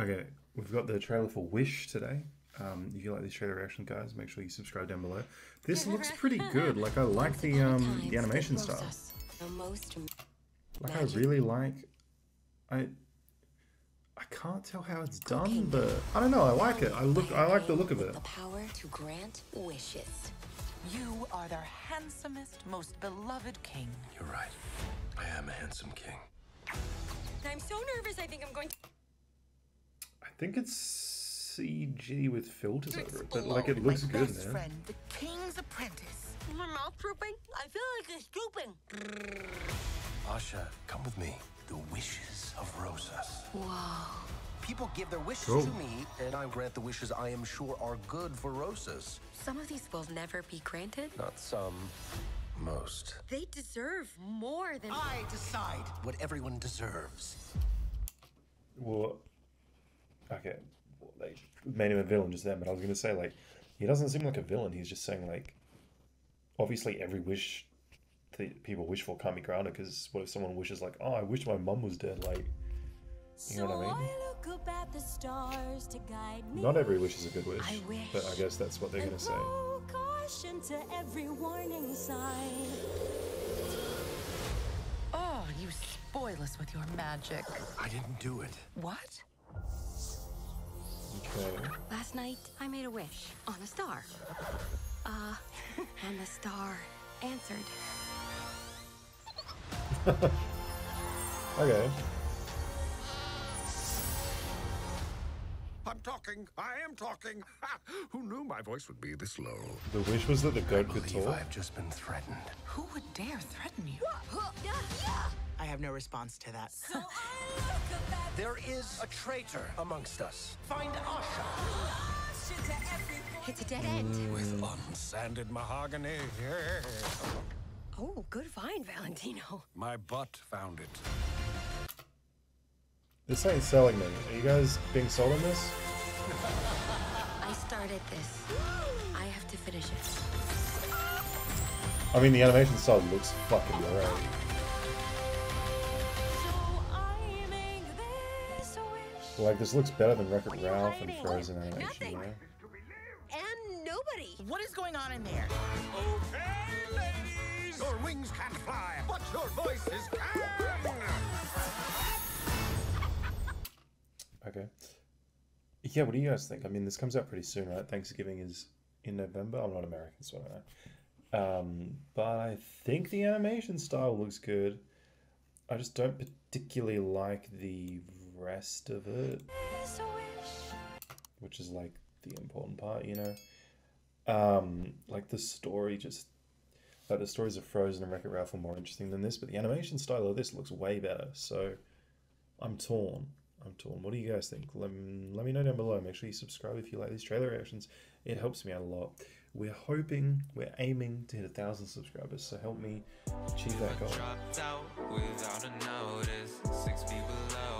Okay, we've got the trailer for Wish today. If you like this trailer reaction, guys, make sure you subscribe down below. This looks pretty good. Like, I like the animation style. Like, I really like... I can't tell how it's done, but I don't know. I like it. I like the look of it. The power to grant wishes. You are their handsomest, most beloved king. You're right. I am a handsome king. I'm so nervous. I think I'm going to... I think it's CG with filters over it, but like it looks good, man. Friend, the king's apprentice. My mouth drooping. I feel like it's drooping. Asha, come with me. The wishes of Rosas. Wow. People give their wishes to me, and I grant the wishes I am sure are good for Rosas. Some of these will never be granted. Not some. Most. They deserve more than... I decide what everyone deserves. Well, okay. Well, they made him a villain just then, but I was going to say, like, he doesn't seem like a villain. He's just saying, like, obviously every wish that people wish for can't be granted, because what if someone wishes, like, oh, I wish my mum was dead, like, you know what I mean? I look up at the stars to guide me. Not every wish is a good wish, but I guess that's what they're going to say. To every warning sign. Oh, you spoil us with your magic. I didn't do it. What? Okay. Last night, I made a wish on a star. And the star answered. Okay. I'm talking. I am talking. Ha! Who knew my voice would be this low? The wish was that the goat could talk. I've just been threatened. Who would dare threaten you? I have no response to that. So there is a traitor amongst us. Find Asha. It's a dead end. With unsanded mahogany. Oh, good find, Valentino. My butt found it. This ain't selling me. Are you guys being sold on this? I started this. I have to finish it. I mean, the animation style looks fucking alright. Like, this looks better than Wreck-It Ralph and Frozen animation. Nothing. Right? And nobody. What is going on in there? Okay, ladies. Your wings can't fly, but your voices can. Okay. Yeah, what do you guys think? I mean, this comes out pretty soon, right? Thanksgiving is in November. I'm not American, so I don't know. But I think the animation style looks good. I just don't particularly like the rest of it, which is like the important part, you know? Like the story just... Like the stories of Frozen and Wreck-It Ralph are more interesting than this, but the animation style of this looks way better, so I'm torn. What do you guys think? Let me know down below. Make sure you subscribe if you like these trailer reactions. It helps me out a lot. We're hoping, we're aiming to hit 1,000 subscribers, so help me achieve that goal.